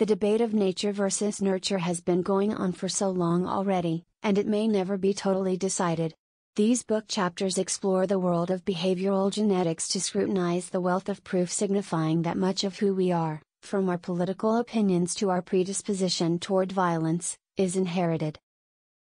The debate of nature versus nurture has been going on for so long already, and it may never be totally decided. These book chapters explore the world of behavioral genetics to scrutinize the wealth of proof signifying that much of who we are, from our political opinions to our predisposition toward violence, is inherited.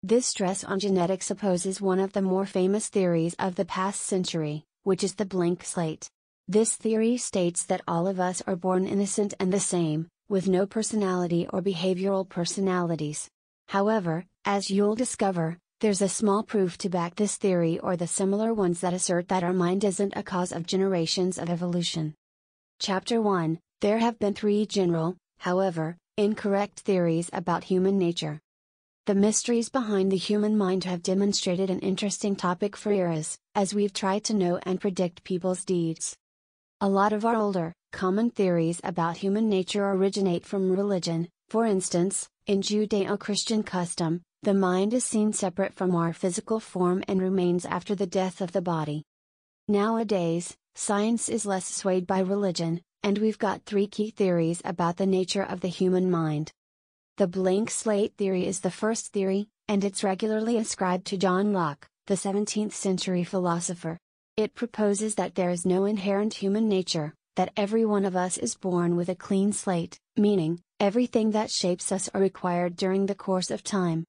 This stress on genetics opposes one of the more famous theories of the past century, which is the blank slate. This theory states that all of us are born innocent and the same, with no personality or behavioral personalities. However, as you'll discover, there's a small proof to back this theory or the similar ones that assert that our mind isn't a cause of generations of evolution. Chapter 1. There have been three general, however, incorrect theories about human nature. The mysteries behind the human mind have demonstrated an interesting topic for eras, as we've tried to know and predict people's deeds. A lot of our older, common theories about human nature originate from religion. For instance, in Judeo-Christian custom, the mind is seen separate from our physical form and remains after the death of the body. Nowadays, science is less swayed by religion, and we've got three key theories about the nature of the human mind. The blank slate theory is the first theory, and it's regularly ascribed to John Locke, the 17th century philosopher. It proposes that there is no inherent human nature, that every one of us is born with a clean slate, meaning, everything that shapes us are acquired during the course of time.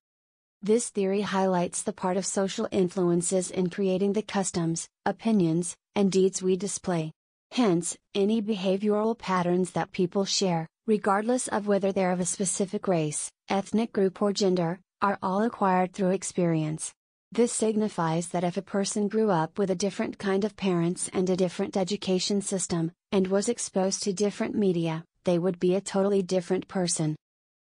This theory highlights the part of social influences in creating the customs, opinions, and deeds we display. Hence, any behavioral patterns that people share, regardless of whether they're of a specific race, ethnic group or gender, are all acquired through experience. This signifies that if a person grew up with a different kind of parents and a different education system, and was exposed to different media, they would be a totally different person.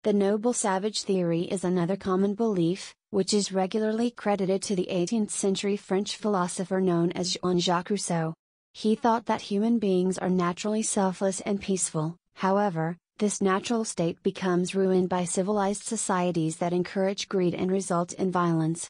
The noble savage theory is another common belief, which is regularly credited to the 18th century French philosopher known as Jean-Jacques Rousseau. He thought that human beings are naturally selfless and peaceful. However, this natural state becomes ruined by civilized societies that encourage greed and result in violence.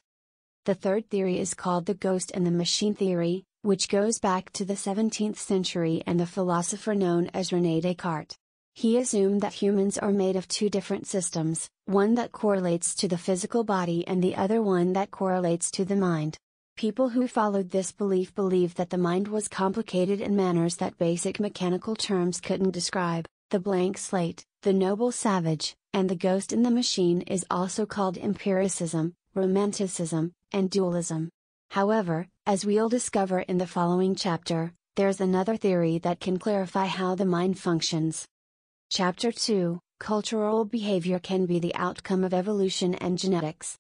The third theory is called the ghost and the machine theory, which goes back to the 17th century and the philosopher known as René Descartes. He assumed that humans are made of two different systems, one that correlates to the physical body and the other one that correlates to the mind. People who followed this belief believed that the mind was complicated in manners that basic mechanical terms couldn't describe. The blank slate, the noble savage, and the ghost in the machine is also called empiricism, romanticism, and dualism. However, as we'll discover in the following chapter, there's another theory that can clarify how the mind functions. Chapter 2, Cultural Behavior Can Be the Outcome of Evolution and Genetics.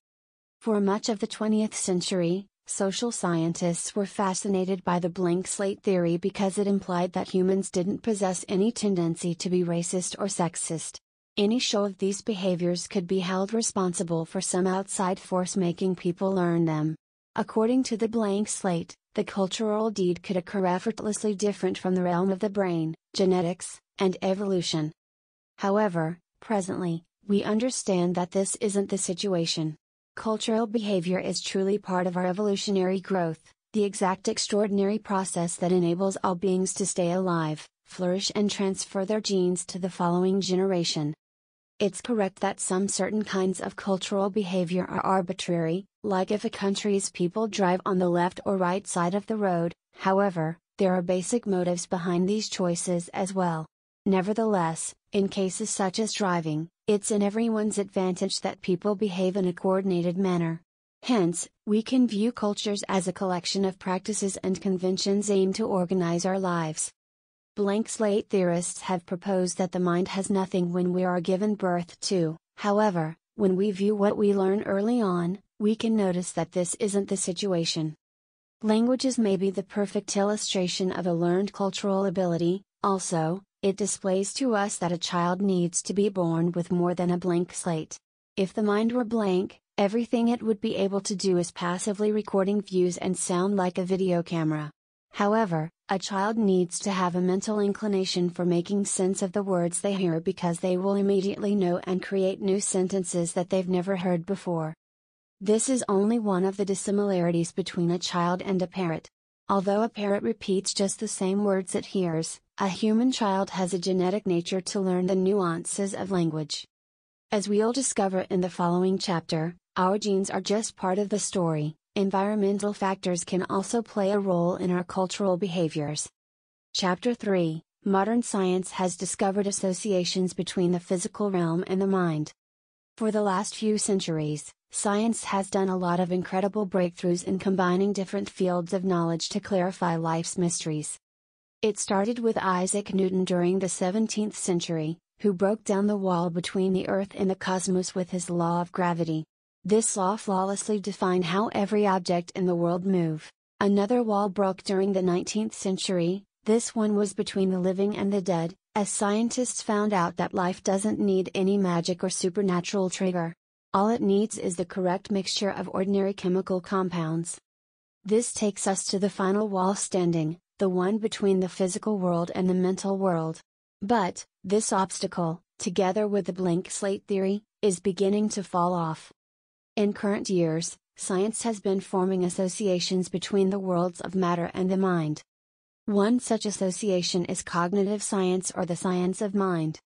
For much of the 20th century, social scientists were fascinated by the blank slate theory because it implied that humans didn't possess any tendency to be racist or sexist. Any show of these behaviors could be held responsible for some outside force making people learn them. According to the blank slate, the cultural deed could occur effortlessly different from the realm of the brain, genetics, and evolution. However, presently, we understand that this isn't the situation. Cultural behavior is truly part of our evolutionary growth, the exact extraordinary process that enables all beings to stay alive, flourish and transfer their genes to the following generation. It's correct that some certain kinds of cultural behavior are arbitrary, like if a country's people drive on the left or right side of the road. However, there are basic motives behind these choices as well. Nevertheless, in cases such as driving, it's in everyone's advantage that people behave in a coordinated manner. Hence, we can view cultures as a collection of practices and conventions aimed to organize our lives. Blank slate theorists have proposed that the mind has nothing when we are given birth to. However, when we view what we learn early on, we can notice that this isn't the situation. Languages may be the perfect illustration of a learned cultural ability. Also, it displays to us that a child needs to be born with more than a blank slate. If the mind were blank, everything it would be able to do is passively recording views and sound like a video camera. However, a child needs to have a mental inclination for making sense of the words they hear because they will immediately know and create new sentences that they've never heard before. This is only one of the dissimilarities between a child and a parrot. Although a parrot repeats just the same words it hears, a human child has a genetic nature to learn the nuances of language. As we'll discover in the following chapter, our genes are just part of the story. Environmental factors can also play a role in our cultural behaviors. Chapter 3: Modern science has discovered associations between the physical realm and the mind. For the last few centuries, science has done a lot of incredible breakthroughs in combining different fields of knowledge to clarify life's mysteries. It started with Isaac Newton during the 17th century, who broke down the wall between the Earth and the cosmos with his law of gravity. This law flawlessly defined how every object in the world moved. Another wall broke during the 19th century. This one was between the living and the dead, as scientists found out that life doesn't need any magic or supernatural trigger. All it needs is the correct mixture of ordinary chemical compounds. This takes us to the final wall standing, the one between the physical world and the mental world. But this obstacle, together with the blank slate theory, is beginning to fall off. In current years, science has been forming associations between the worlds of matter and the mind. One such association is cognitive science, or the science of mind.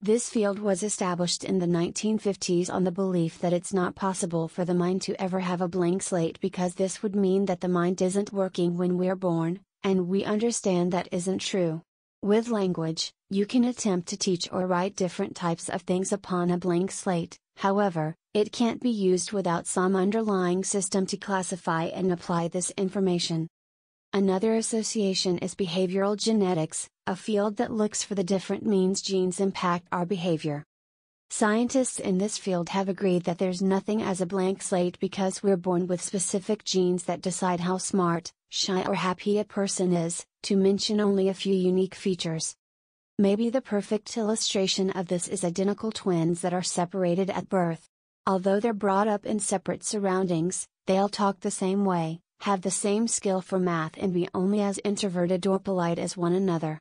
This field was established in the 1950s on the belief that it's not possible for the mind to ever have a blank slate, because this would mean that the mind isn't working when we're born, and we understand that isn't true. With language, you can attempt to teach or write different types of things upon a blank slate, however, it can't be used without some underlying system to classify and apply this information. Another association is behavioral genetics, a field that looks for the different means genes impact our behavior. Scientists in this field have agreed that there's nothing as a blank slate, because we're born with specific genes that decide how smart, shy, or happy a person is, to mention only a few unique features. Maybe the perfect illustration of this is identical twins that are separated at birth. Although they're brought up in separate surroundings, they'll talk the same way, have the same skill for math, and be only as introverted or polite as one another.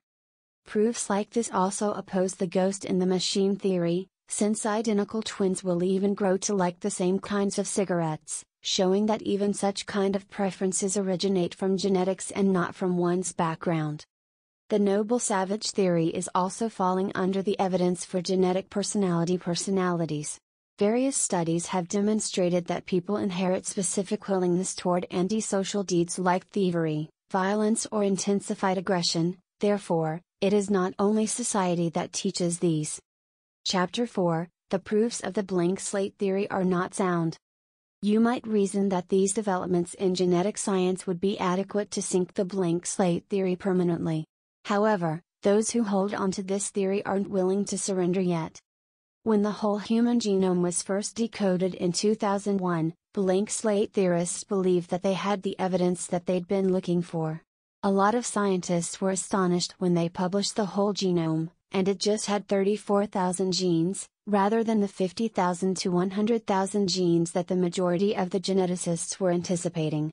Proofs like this also oppose the ghost in the machine theory, since identical twins will even grow to like the same kinds of cigarettes, showing that even such kind of preferences originate from genetics and not from one's background. The noble savage theory is also falling under the evidence for genetic personalities. Various studies have demonstrated that people inherit specific willingness toward antisocial deeds like thievery, violence, or intensified aggression. Therefore, it is not only society that teaches these. Chapter 4: The proofs of the blank slate theory are not sound. You might reason that these developments in genetic science would be adequate to sink the blank slate theory permanently. However, those who hold onto this theory aren't willing to surrender yet. When the whole human genome was first decoded in 2001, blank slate theorists believed that they had the evidence that they'd been looking for. A lot of scientists were astonished when they published the whole genome, and it just had 34,000 genes, rather than the 50,000 to 100,000 genes that the majority of the geneticists were anticipating.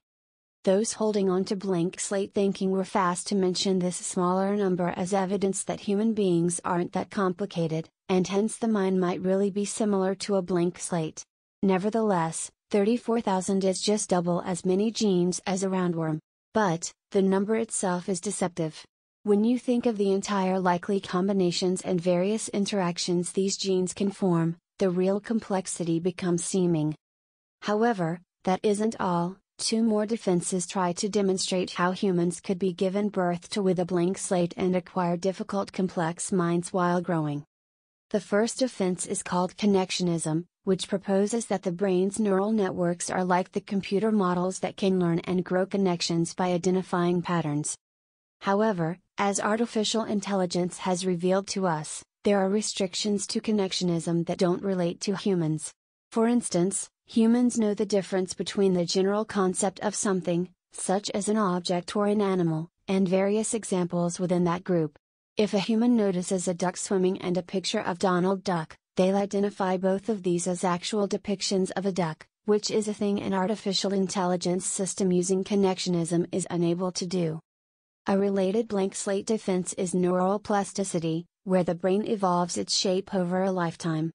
Those holding on to blank slate thinking were fast to mention this smaller number as evidence that human beings aren't that complicated, and hence the mind might really be similar to a blank slate. Nevertheless, 34,000 is just double as many genes as a roundworm. But the number itself is deceptive. When you think of the entire likely combinations and various interactions these genes can form, the real complexity becomes seeming. However, that isn't all. Two more defenses try to demonstrate how humans could be given birth to with a blank slate and acquire difficult complex minds while growing. The first offense is called connectionism, which proposes that the brain's neural networks are like the computer models that can learn and grow connections by identifying patterns. However, as artificial intelligence has revealed to us, there are restrictions to connectionism that don't relate to humans. For instance, humans know the difference between the general concept of something, such as an object or an animal, and various examples within that group. If a human notices a duck swimming and a picture of Donald Duck, they'll identify both of these as actual depictions of a duck, which is a thing an artificial intelligence system using connectionism is unable to do. A related blank slate defense is neuroplasticity, where the brain evolves its shape over a lifetime.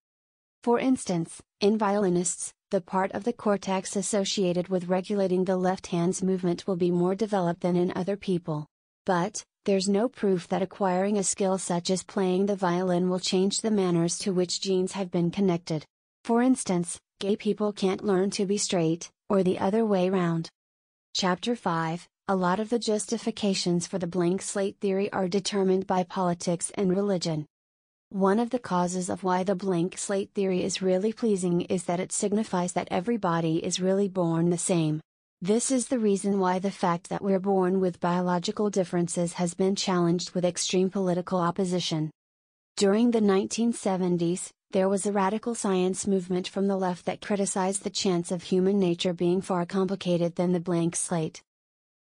For instance, in violinists, the part of the cortex associated with regulating the left hand's movement will be more developed than in other people. But there's no proof that acquiring a skill such as playing the violin will change the manners to which genes have been connected. For instance, gay people can't learn to be straight, or the other way round. Chapter 5. A lot of the justifications for the blank slate theory are determined by politics and religion. One of the causes of why the blank slate theory is really pleasing is that it signifies that everybody is really born the same. This is the reason why the fact that we're born with biological differences has been challenged with extreme political opposition. During the 1970s, there was a radical science movement from the left that criticized the chance of human nature being far complicated than the blank slate.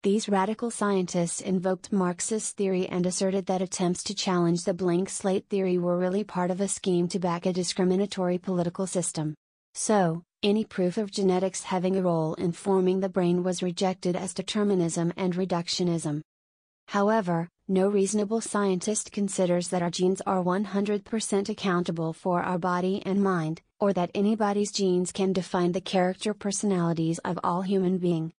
These radical scientists invoked Marxist theory and asserted that attempts to challenge the blank slate theory were really part of a scheme to back a discriminatory political system. So, any proof of genetics having a role in forming the brain was rejected as determinism and reductionism. However, no reasonable scientist considers that our genes are 100% accountable for our body and mind, or that anybody's genes can define the character personalities of all human beings.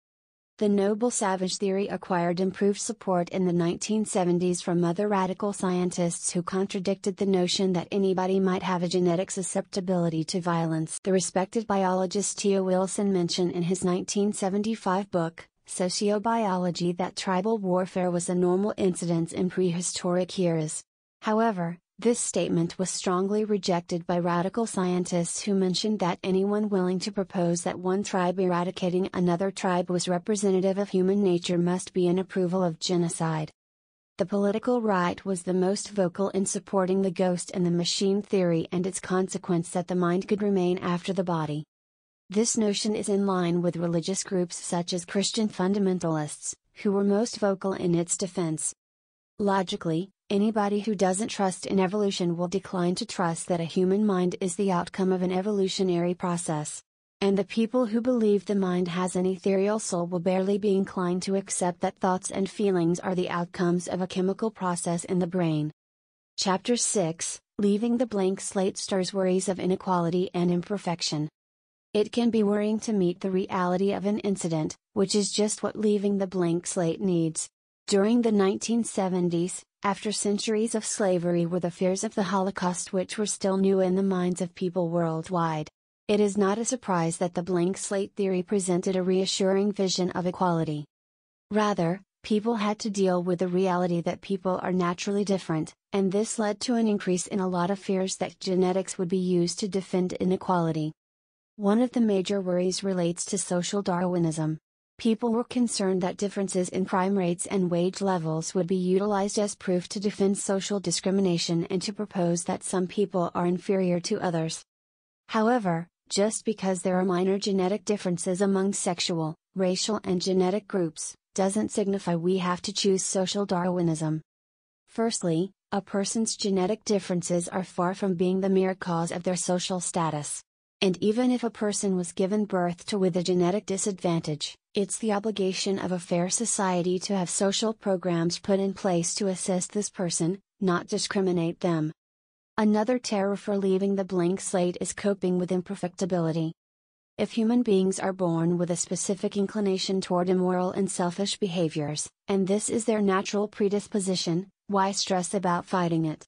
The noble savage theory acquired improved support in the 1970s from other radical scientists who contradicted the notion that anybody might have a genetic susceptibility to violence. The respected biologist T.O. Wilson mentioned in his 1975 book, Sociobiology, that tribal warfare was a normal incidence in prehistoric eras. However, this statement was strongly rejected by radical scientists who mentioned that anyone willing to propose that one tribe eradicating another tribe was representative of human nature must be in approval of genocide. The political right was the most vocal in supporting the ghost and the machine theory and its consequence that the mind could remain after the body. This notion is in line with religious groups such as Christian fundamentalists, who were most vocal in its defense. Logically, anybody who doesn't trust in evolution will decline to trust that a human mind is the outcome of an evolutionary process. And the people who believe the mind has an ethereal soul will barely be inclined to accept that thoughts and feelings are the outcomes of a chemical process in the brain. Chapter 6. Leaving the blank slate stirs worries of inequality and imperfection. It can be worrying to meet the reality of an incident, which is just what leaving the blank slate needs. During the 1970s, after centuries of slavery, were the fears of the Holocaust which were still new in the minds of people worldwide. It is not a surprise that the blank slate theory presented a reassuring vision of equality. Rather, people had to deal with the reality that people are naturally different, and this led to an increase in a lot of fears that genetics would be used to defend inequality. One of the major worries relates to social Darwinism. People were concerned that differences in crime rates and wage levels would be utilized as proof to defend social discrimination and to propose that some people are inferior to others. However, just because there are minor genetic differences among sexual, racial, and genetic groups, doesn't signify we have to choose social Darwinism. Firstly, a person's genetic differences are far from being the mere cause of their social status. And even if a person was given birth to with a genetic disadvantage, it's the obligation of a fair society to have social programs put in place to assist this person, not discriminate them. Another terror for leaving the blank slate is coping with imperfectibility. If human beings are born with a specific inclination toward immoral and selfish behaviors, and this is their natural predisposition, why stress about fighting it?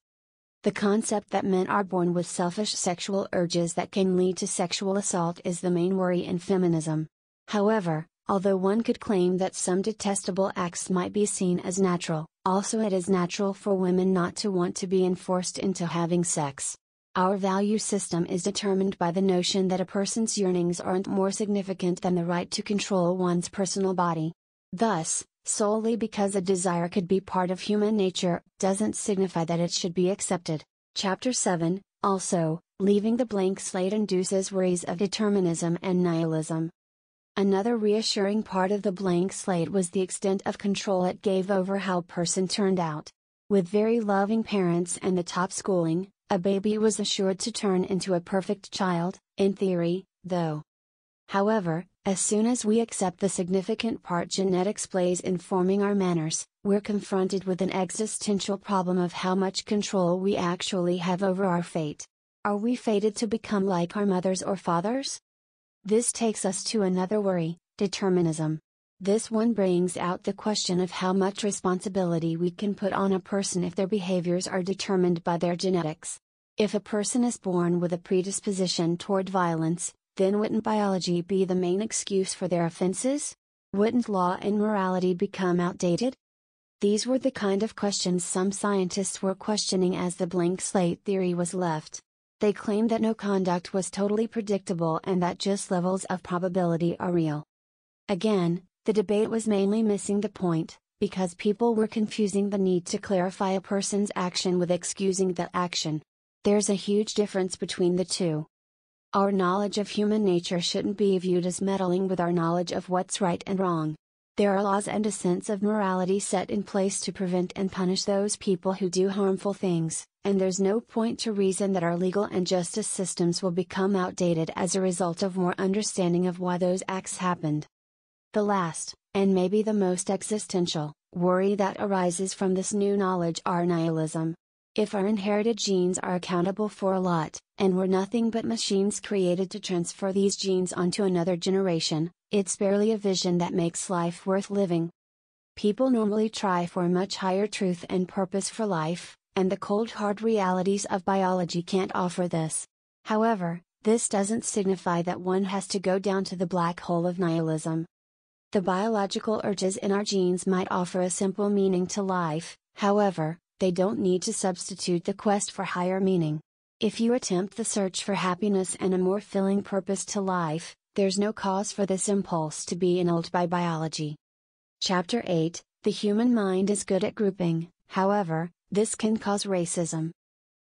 The concept that men are born with selfish sexual urges that can lead to sexual assault is the main worry in feminism. However, although one could claim that some detestable acts might be seen as natural, also it is natural for women not to want to be enforced into having sex. Our value system is determined by the notion that a person's yearnings aren't more significant than the right to control one's personal body. Thus, solely because a desire could be part of human nature, doesn't signify that it should be accepted. Chapter 7. Also, leaving the blank slate induces worries of determinism and nihilism. Another reassuring part of the blank slate was the extent of control it gave over how a person turned out. With very loving parents and the top schooling, a baby was assured to turn into a perfect child, in theory, though. However, as soon as we accept the significant part genetics plays in forming our manners, we're confronted with an existential problem of how much control we actually have over our fate. Are we fated to become like our mothers or fathers? This takes us to another worry, determinism. This one brings out the question of how much responsibility we can put on a person if their behaviors are determined by their genetics. If a person is born with a predisposition toward violence, then wouldn't biology be the main excuse for their offenses? Wouldn't law and morality become outdated? These were the kind of questions some scientists were questioning as the blank slate theory was left. They claimed that no conduct was totally predictable and that just levels of probability are real. Again, the debate was mainly missing the point, because people were confusing the need to clarify a person's action with excusing that action. There's a huge difference between the two. Our knowledge of human nature shouldn't be viewed as meddling with our knowledge of what's right and wrong. There are laws and a sense of morality set in place to prevent and punish those people who do harmful things, and there's no point to reason that our legal and justice systems will become outdated as a result of more understanding of why those acts happened. The last, and maybe the most existential, worry that arises from this new knowledge are nihilism. If our inherited genes are accountable for a lot, and we're nothing but machines created to transfer these genes onto another generation, it's barely a vision that makes life worth living. People normally try for much higher truth and purpose for life, and the cold hard realities of biology can't offer this. However, this doesn't signify that one has to go down to the black hole of nihilism. The biological urges in our genes might offer a simple meaning to life, however, they don't need to substitute the quest for higher meaning. If you attempt the search for happiness and a more filling purpose to life, there's no cause for this impulse to be annulled by biology. Chapter 8: The human mind is good at grouping, however, this can cause racism.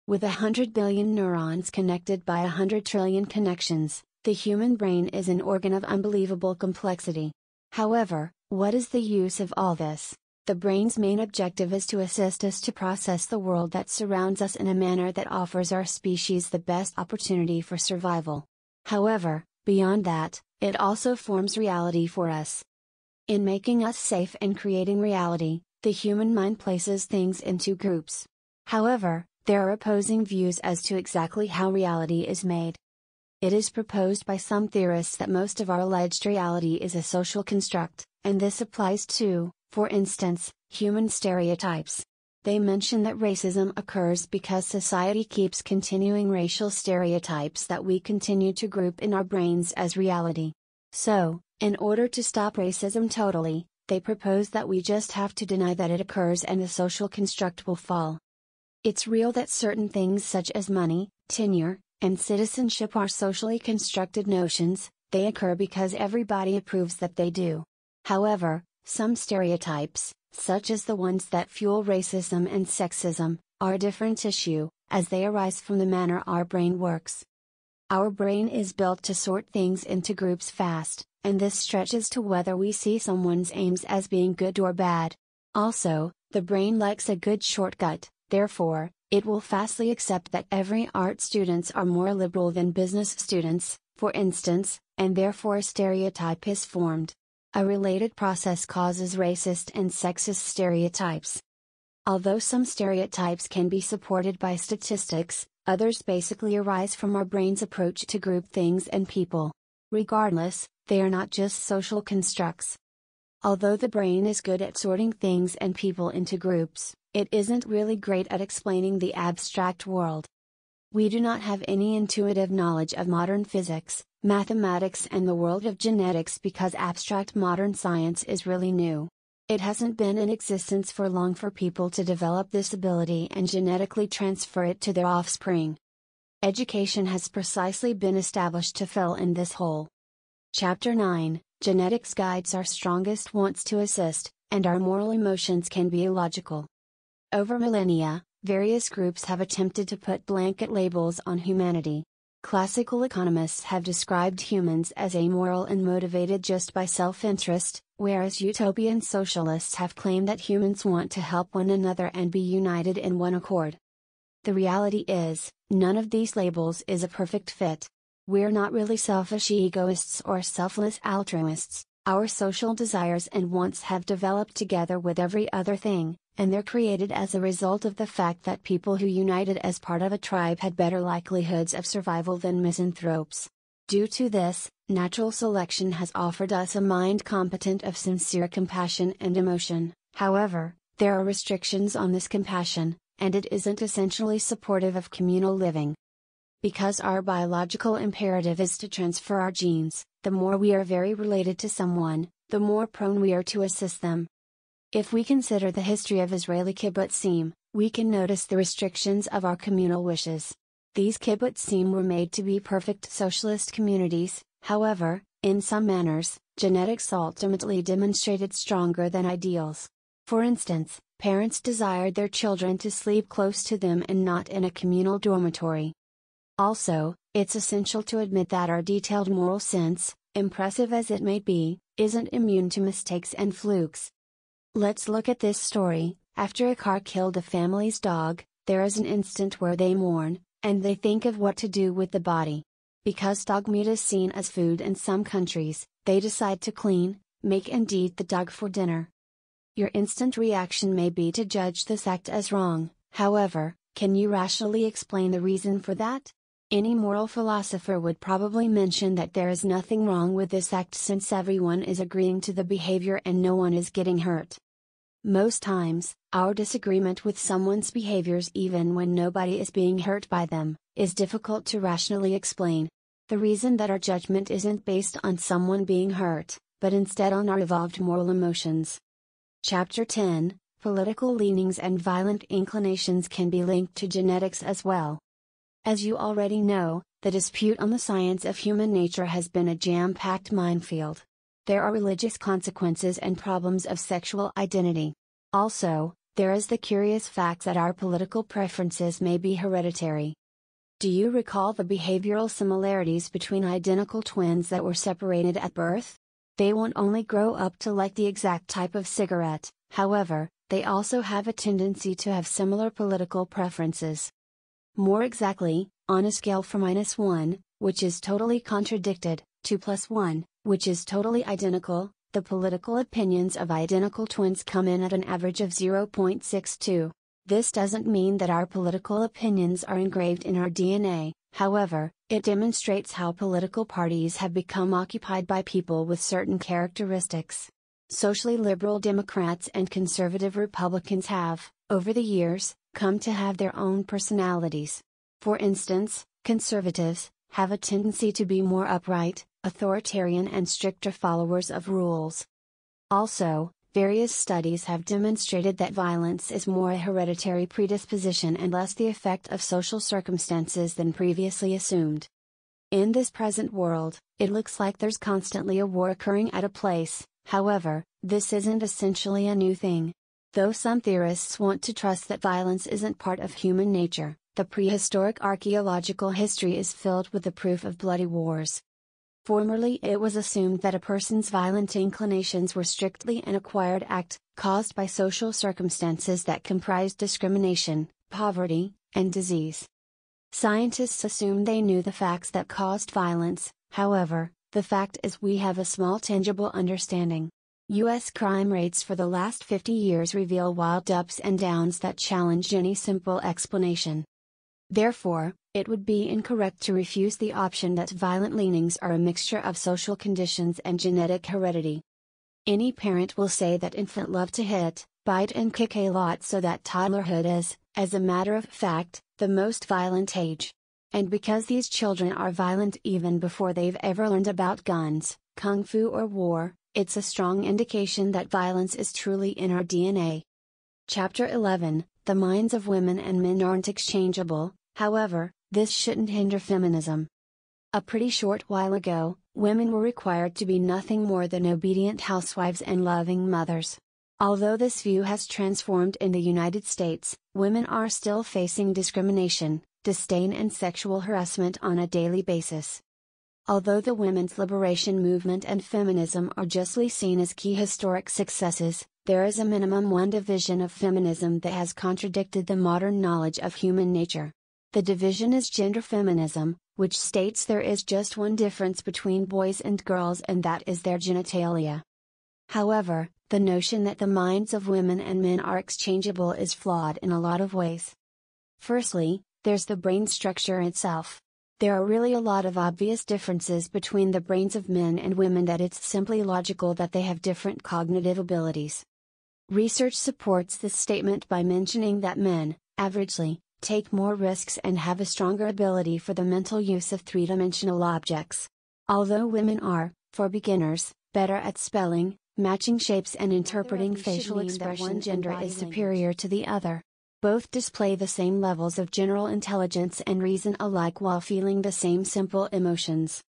With 100 billion neurons connected by 100 trillion connections, the human brain is an organ of unbelievable complexity. However, what is the use of all this? The brain's main objective is to assist us to process the world that surrounds us in a manner that offers our species the best opportunity for survival. However, beyond that, it also forms reality for us. In making us safe and creating reality, the human mind places things into groups. However, there are opposing views as to exactly how reality is made. It is proposed by some theorists that most of our alleged reality is a social construct, and this applies to, for instance, human stereotypes. They mention that racism occurs because society keeps continuing racial stereotypes that we continue to group in our brains as reality. So, in order to stop racism totally, they propose that we just have to deny that it occurs and the social construct will fall. It's real that certain things such as money, tenure, and citizenship are socially constructed notions, they occur because everybody approves that they do. However, some stereotypes, such as the ones that fuel racism and sexism, are a different issue, as they arise from the manner our brain works. Our brain is built to sort things into groups fast, and this stretches to whether we see someone's aims as being good or bad. Also, the brain likes a good shortcut, therefore, it will fastly accept that every art students are more liberal than business students, for instance, and therefore a stereotype is formed. A related process causes racist and sexist stereotypes. Although some stereotypes can be supported by statistics, others basically arise from our brain's approach to group things and people. Regardless, they are not just social constructs. Although the brain is good at sorting things and people into groups, it isn't really great at explaining the abstract world. We do not have any intuitive knowledge of modern physics, mathematics and the world of genetics because abstract modern science is really new. It hasn't been in existence for long for people to develop this ability and genetically transfer it to their offspring. Education has precisely been established to fill in this hole. Chapter 9: Genetics guides our strongest wants to assist, and our moral emotions can be illogical. Over millennia, various groups have attempted to put blanket labels on humanity. Classical economists have described humans as amoral and motivated just by self-interest, whereas utopian socialists have claimed that humans want to help one another and be united in one accord. The reality is, none of these labels is a perfect fit. We're not really selfish egoists or selfless altruists. Our social desires and wants have developed together with every other thing, and they're created as a result of the fact that people who united as part of a tribe had better likelihoods of survival than misanthropes. Due to this, natural selection has offered us a mind competent of sincere compassion and emotion. However, there are restrictions on this compassion, and it isn't essentially supportive of communal living. Because our biological imperative is to transfer our genes, the more we are very related to someone, the more prone we are to assist them. If we consider the history of Israeli kibbutzim, we can notice the restrictions of our communal wishes. These kibbutzim were made to be perfect socialist communities, however, in some manners, genetics ultimately demonstrated stronger than ideals. For instance, parents desired their children to sleep close to them and not in a communal dormitory. Also, it's essential to admit that our detailed moral sense, impressive as it may be, isn't immune to mistakes and flukes. Let's look at this story. After a car killed a family's dog, there is an instant where they mourn, and they think of what to do with the body. Because dog meat is seen as food in some countries, they decide to clean, make and eat the dog for dinner. Your instant reaction may be to judge this act as wrong, however, can you rationally explain the reason for that? Any moral philosopher would probably mention that there is nothing wrong with this act since everyone is agreeing to the behavior and no one is getting hurt. Most times, our disagreement with someone's behaviors, even when nobody is being hurt by them, is difficult to rationally explain. The reason that our judgment isn't based on someone being hurt, but instead on our evolved moral emotions. Chapter 10, Political leanings and violent inclinations can be linked to genetics as well. As you already know, the dispute on the science of human nature has been a jam-packed minefield. There are religious consequences and problems of sexual identity. Also, there is the curious fact that our political preferences may be hereditary. Do you recall the behavioral similarities between identical twins that were separated at birth? They won't only grow up to like the exact type of cigarette, however, they also have a tendency to have similar political preferences. More exactly, on a scale from -1, which is totally contradicted, to +1, which is totally identical, the political opinions of identical twins come in at an average of 0.62. This doesn't mean that our political opinions are engraved in our DNA, however, it demonstrates how political parties have become occupied by people with certain characteristics. Socially liberal Democrats and conservative Republicans have, over the years, come to have their own personalities. For instance, conservatives have a tendency to be more upright, authoritarian, and stricter followers of rules. Also, various studies have demonstrated that violence is more a hereditary predisposition and less the effect of social circumstances than previously assumed. In this present world, it looks like there's constantly a war occurring at a place, however, this isn't essentially a new thing. Though some theorists want to trust that violence isn't part of human nature, the prehistoric archaeological history is filled with the proof of bloody wars. Formerly it was assumed that a person's violent inclinations were strictly an acquired act, caused by social circumstances that comprised discrimination, poverty, and disease. Scientists assumed they knew the facts that caused violence, however, the fact is we have a small tangible understanding. U.S. crime rates for the last 50 years reveal wild ups and downs that challenge any simple explanation. Therefore, it would be incorrect to refuse the option that violent leanings are a mixture of social conditions and genetic heredity. Any parent will say that infants love to hit, bite and kick a lot, so that toddlerhood is, as a matter of fact, the most violent age. And because these children are violent even before they've ever learned about guns, kung fu or war, it's a strong indication that violence is truly in our DNA. Chapter 11, The minds of women and men aren't exchangeable, however, this shouldn't hinder feminism. A pretty short while ago, women were required to be nothing more than obedient housewives and loving mothers. Although this view has transformed in the United States, women are still facing discrimination, disdain and sexual harassment on a daily basis. Although the women's liberation movement and feminism are justly seen as key historic successes, there is a minimum one division of feminism that has contradicted the modern knowledge of human nature. The division is gender feminism, which states there is just one difference between boys and girls, and that is their genitalia. However, the notion that the minds of women and men are exchangeable is flawed in a lot of ways. Firstly, there's the brain structure itself. There are really a lot of obvious differences between the brains of men and women that it's simply logical that they have different cognitive abilities. Research supports this statement by mentioning that men, averagely, take more risks and have a stronger ability for the mental use of three-dimensional objects. Although women are, for beginners, better at spelling, matching shapes and interpreting facial expressions, one gender is superior to the other. Both display the same levels of general intelligence and reason alike while feeling the same simple emotions.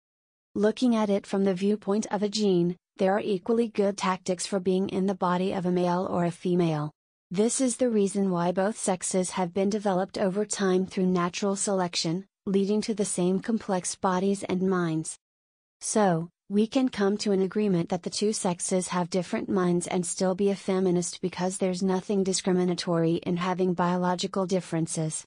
Looking at it from the viewpoint of a gene, there are equally good tactics for being in the body of a male or a female. This is the reason why both sexes have been developed over time through natural selection, leading to the same complex bodies and minds. So, we can come to an agreement that the two sexes have different minds and still be a feminist because there's nothing discriminatory in having biological differences.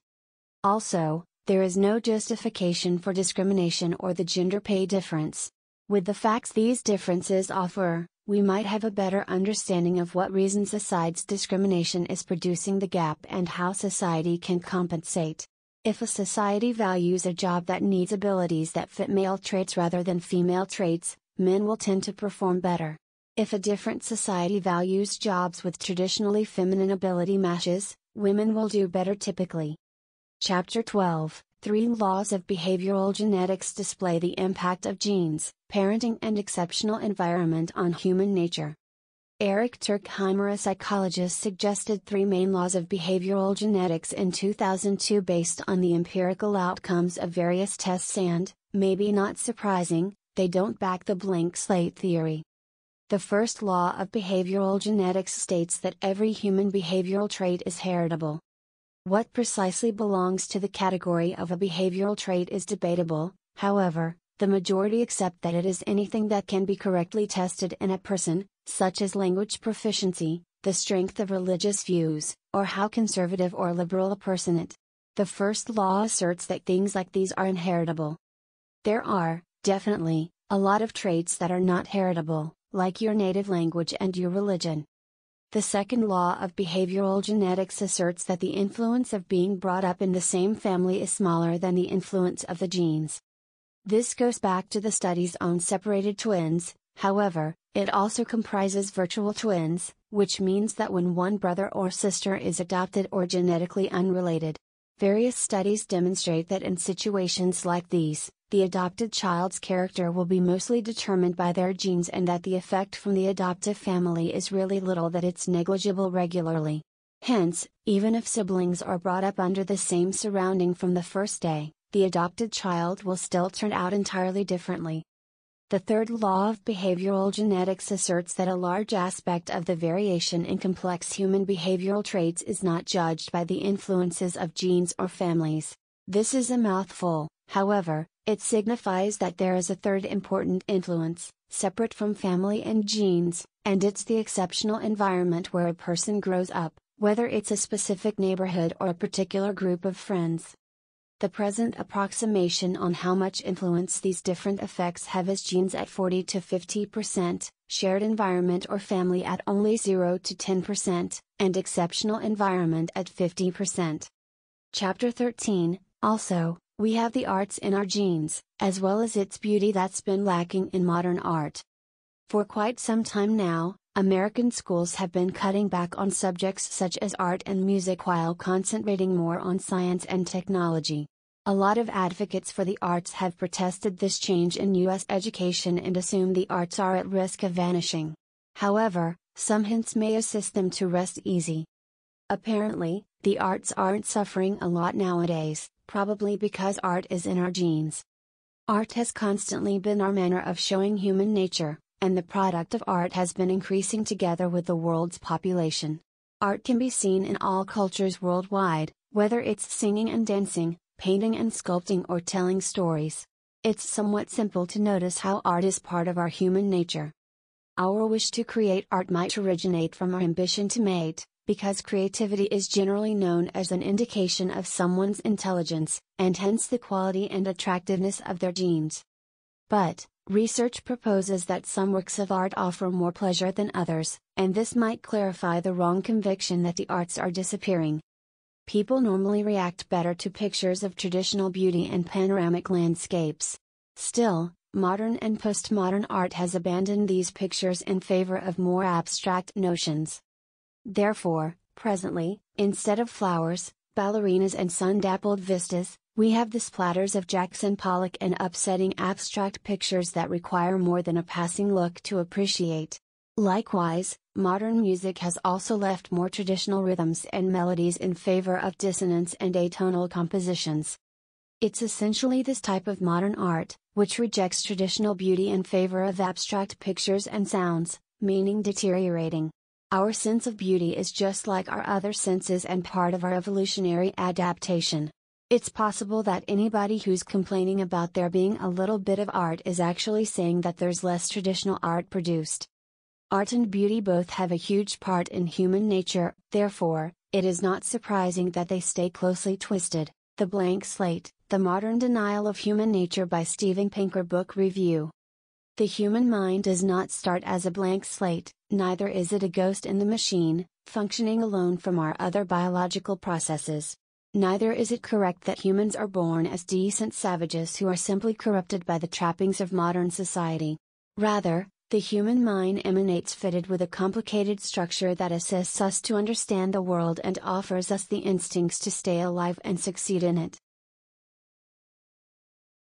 Also, there is no justification for discrimination or the gender pay difference. With the facts these differences offer, we might have a better understanding of what reasons besides discrimination is producing the gap and how society can compensate. If a society values a job that needs abilities that fit male traits rather than female traits, men will tend to perform better. If a different society values jobs with traditionally feminine ability matches, women will do better typically. Chapter 12. 3 Laws of Behavioral Genetics display the impact of genes, parenting and exceptional environment on human nature. Eric Turkheimer, a psychologist, suggested 3 main laws of behavioral genetics in 2002 based on the empirical outcomes of various tests and, maybe not surprising, they don't back the blank slate theory. The first law of behavioral genetics states that every human behavioral trait is heritable. What precisely belongs to the category of a behavioral trait is debatable, however, the majority accept that it is anything that can be correctly tested in a person, such as language proficiency, the strength of religious views, or how conservative or liberal a person is. The first law asserts that things like these are inheritable. There are, definitely, a lot of traits that are not heritable, like your native language and your religion. The second law of behavioral genetics asserts that the influence of being brought up in the same family is smaller than the influence of the genes. This goes back to the studies on separated twins, however, it also comprises virtual twins, which means that when one brother or sister is adopted or genetically unrelated. Various studies demonstrate that in situations like these, the adopted child's character will be mostly determined by their genes and that the effect from the adoptive family is really little, that it's negligible regularly. Hence, even if siblings are brought up under the same surrounding from the first day, the adopted child will still turn out entirely differently. The third law of behavioral genetics asserts that a large aspect of the variation in complex human behavioral traits is not judged by the influences of genes or families. This is a mouthful, however. It signifies that there is a third important influence, separate from family and genes, and it's the exceptional environment where a person grows up, whether it's a specific neighborhood or a particular group of friends. The present approximation on how much influence these different effects have is genes at 40% to 50%, shared environment or family at only 0% to 10%, and exceptional environment at 50%. Chapter 13. Also, we have the arts in our genes, as well as its beauty that's been lacking in modern art. For quite some time now, American schools have been cutting back on subjects such as art and music while concentrating more on science and technology. A lot of advocates for the arts have protested this change in U.S. education and assume the arts are at risk of vanishing. However, some hints may assist them to rest easy. Apparently, the arts aren't suffering a lot nowadays, probably because art is in our genes. Art has constantly been our manner of showing human nature, and the product of art has been increasing together with the world's population. Art can be seen in all cultures worldwide, whether it's singing and dancing, painting and sculpting, or telling stories. It's somewhat simple to notice how art is part of our human nature. Our wish to create art might originate from our ambition to mate, because creativity is generally known as an indication of someone's intelligence, and hence the quality and attractiveness of their genes. But, research proposes that some works of art offer more pleasure than others, and this might clarify the wrong conviction that the arts are disappearing. people normally react better to pictures of traditional beauty and panoramic landscapes. Still, modern and postmodern art has abandoned these pictures in favor of more abstract notions. Therefore, presently, instead of flowers, ballerinas and sun-dappled vistas, we have the splatters of Jackson Pollock and upsetting abstract pictures that require more than a passing look to appreciate. Likewise, modern music has also left more traditional rhythms and melodies in favor of dissonance and atonal compositions. It's essentially this type of modern art, which rejects traditional beauty in favor of abstract pictures and sounds, meaning deteriorating. Our sense of beauty is just like our other senses and part of our evolutionary adaptation. It's possible that anybody who's complaining about there being a little bit of art is actually saying that there's less traditional art produced. Art and beauty both have a huge part in human nature, therefore, it is not surprising that they stay closely twisted. The Blank Slate, The Modern Denial of Human Nature by Steven Pinker Book Review. The human mind does not start as a blank slate, neither is it a ghost in the machine, functioning alone from our other biological processes. Neither is it correct that humans are born as decent savages who are simply corrupted by the trappings of modern society. Rather, the human mind emanates fitted with a complicated structure that assists us to understand the world and offers us the instincts to stay alive and succeed in it.